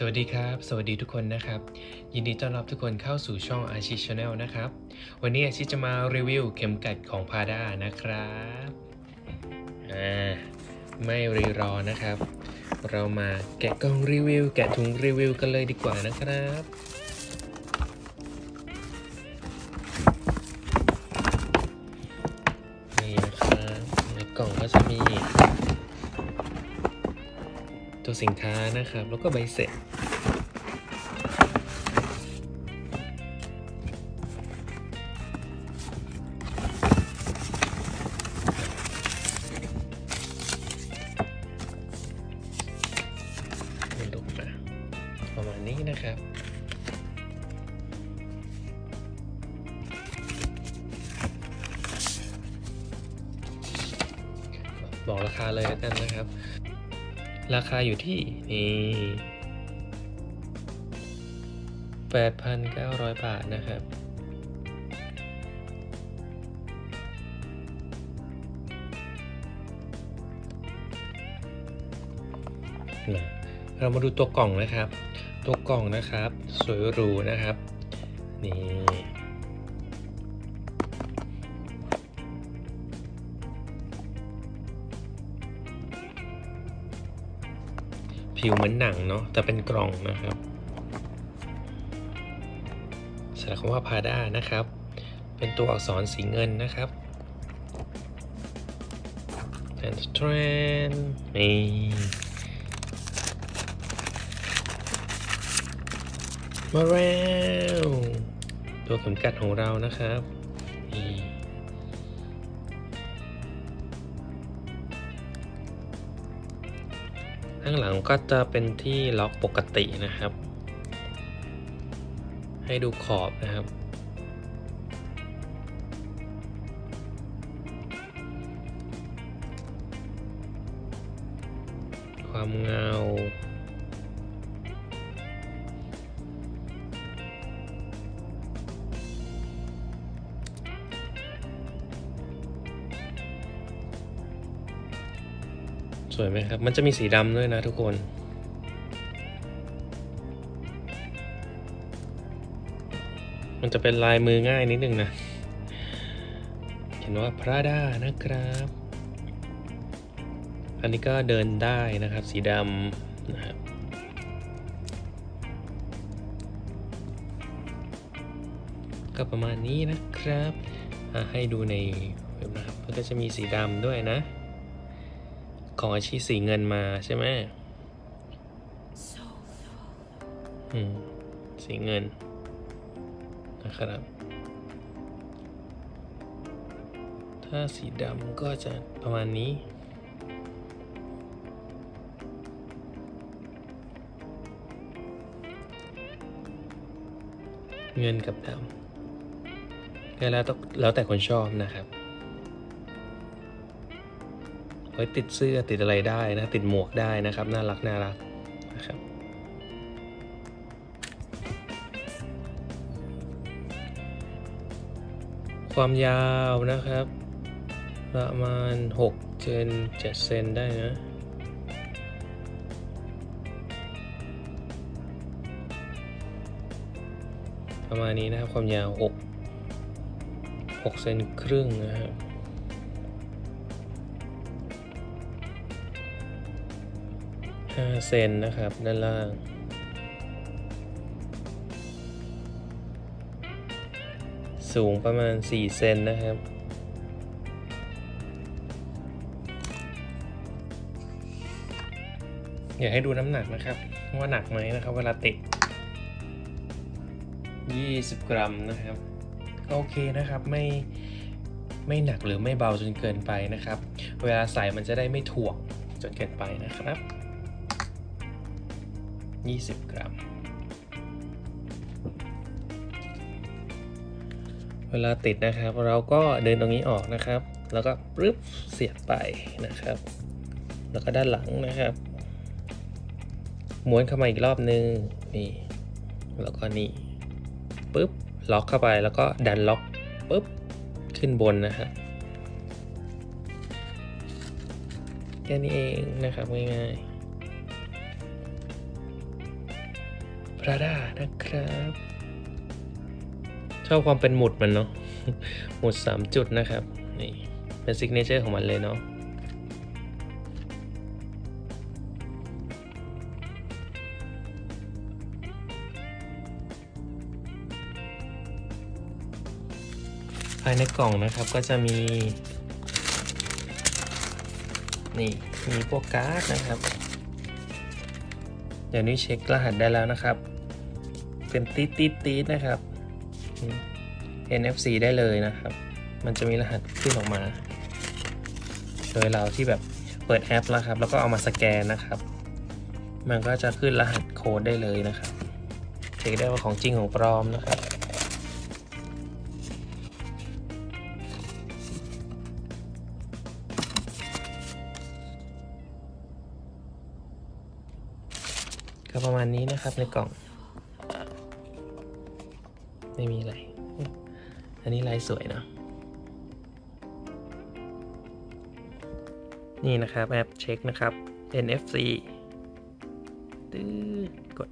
สวัสดีครับสวัสดีทุกคนนะครับยินดีต้อนรับทุกคนเข้าสู่ช่อง Achi Channel นะครับวันนี้อาชิจะมารีวิวเข็มกัดของ Prada นะครับไม่รีรอนะครับเรามาแกะกล่องรีวิวแกะถุงรีวิวกันเลยดีกว่านะครับนี่นะครับในกล่องก็จะมีตัวสินค้านะครับแล้วก็ใบเสร็จดูนะประมาณนี้นะครับบอกราคาเลยแล้วกันนะครับราคาอยู่ที่นี่ 8,900 บาทนะครับเรามาดูตัวกล่องนะครับตัวกล่องนะครับสวยหรูนะครับนี่ผิวเหมือนหนังเนาะแต่เป็นกล่องนะครับสำหรับคำว่า Prada นะครับเป็นตัวอักษรสีเงินนะครับนี่มาแล้วตัวเข็มกัดของเรานะครับนี่ข้างหลังก็จะเป็นที่ล็อกปกตินะครับให้ดูขอบนะครับความเงาสวยไหมครับมันจะมีสีดำด้วยนะทุกคนมันจะเป็นลายมือง่ายนิดนึงนะเห็นว่า Prada นะครับอันนี้ก็เดินได้นะครับสีดำนะครับก็ประมาณนี้นะครับให้ดูในเว็บนะครับแล้วก็จะมีสีดำด้วยนะของอาชีพสีเงินมาใช่ไหมสีเงินนะครับถ้าสีดำก็จะประมาณนี้เงินกับดำแล้วแต่คนชอบนะครับไว้ติดเสื้อติดอะไรได้นะติดหมวกได้นะครับน่ารักน่ารักนะครับความยาวนะครับประมาณ6เซน7เซนได้นะประมาณนี้นะครับความยาว6เซนครึ่งนะครับ5 เซนนะครับด้านล่างสูงประมาณ4เซนนะครับอยากให้ดูน้ำหนักนะครับว่าหนักไหมนะครับเวลาติด20 กรัมนะครับก็โอเคนะครับไม่หนักหรือไม่เบาจนเกินไปนะครับเวลาใส่มันจะได้ไม่ถ่วงจนเกินไปนะครับ20 กรัมเวลาติดนะครับเราก็เดินตรงนี้ออกนะครับแล้วก็ปึ๊บเสียบไปนะครับแล้วก็ด้านหลังนะครับม้วนเข้ามาอีกรอบนึงนี่แล้วก็นี่ปึ๊บล็อกเข้าไปแล้วก็ดันล็อกปึ๊บขึ้นบนนะครับแค่นี้เองนะครับง่าย Prada นะครับชอบความเป็นหมุดมันเนาะหมุด3จุดนะครับนี่เป็นซิกเนเจอร์ของมันเลยเนาะภายในกล่องนะครับก็จะมีนี่มีพวกการ์ดนะครับเดี๋ยวนี้เช็ครหัสได้แล้วนะครับเป็นติ๊ดนะครับ NFC ได้เลยนะครับมันจะมีรหัสขึ้นออกมาโดยเราที่แบบเปิดแอปแล้วครับแล้วก็เอามาสแกนนะครับมันก็จะขึ้นรหัสโค้ดได้เลยนะครับเช็คได้ว่าของจริงของปลอมนะครับก็ประมาณนี้นะครับในกล่องไม่มีอะไรอันนี้ลายสวยเนาะนี่นะครับแอปเช็คนะครับ NFC ตึ๊ดกด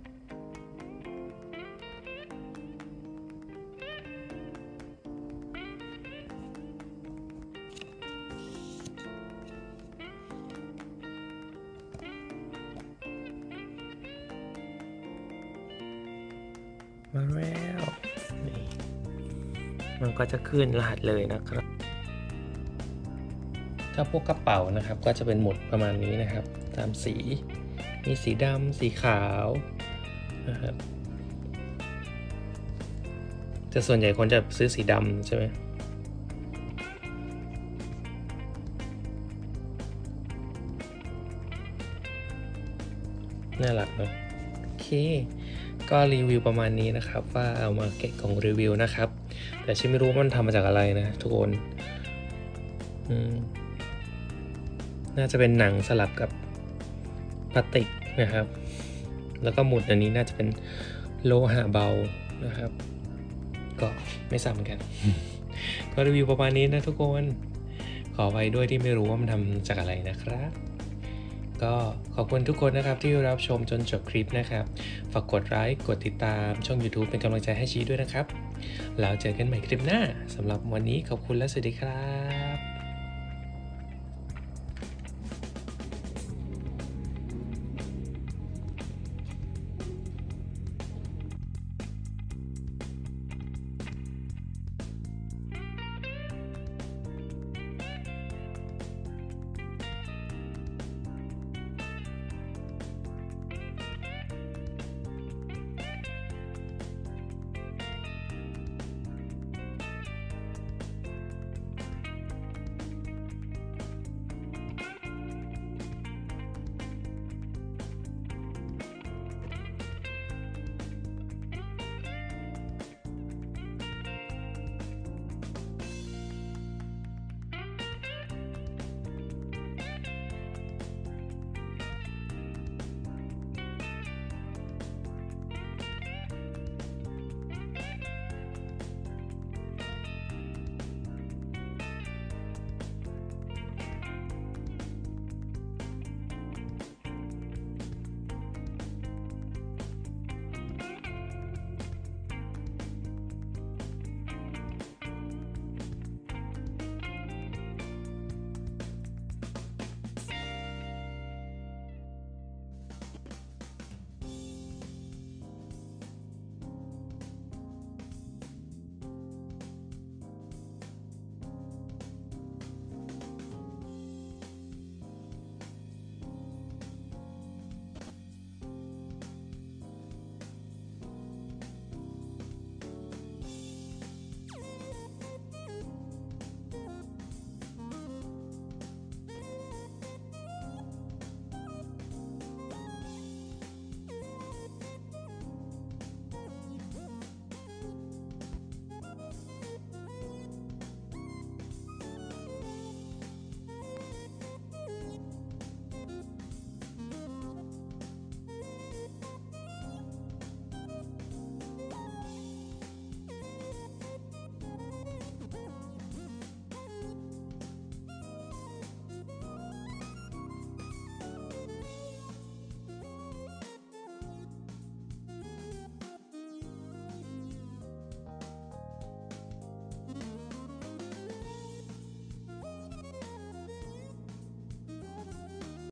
มาแล้วมันก็จะขึ้นรหัสเลยนะครับถ้าพวกกระเป๋านะครับก็จะเป็นหมุดประมาณนี้นะครับตามสีมีสีดำสีขาวนะครับแต่ส่วนใหญ่คนจะซื้อสีดำใช่ไหมน่ารักเนาะโอเคก็รีวิวประมาณนี้นะครับว่าเอามาเก็ตของรีวิวนะครับแต่ฉันไม่รู้ว่ามันทำมาจากอะไรนะทุกคนน่าจะเป็นหนังสลับกับพลาสติกนะครับแล้วก็หมุดอันนี้น่าจะเป็นโลหะเบานะครับก็ไม่ซ้ำกัน ก็รีวิวประมาณนี้นะทุกคนขอไว้ด้วยที่ไม่รู้ว่ามันทำจากอะไรนะครับก็ขอบคุณทุกคนนะครับที่รับชมจนจบคลิปนะครับฝากกดไลค์กดติดตามช่อง YouTube เป็นกำลังใจให้ชี้ด้วยนะครับแล้วเจอกันใหม่คลิปหน้าสำหรับวันนี้ขอบคุณและสวัสดีครับ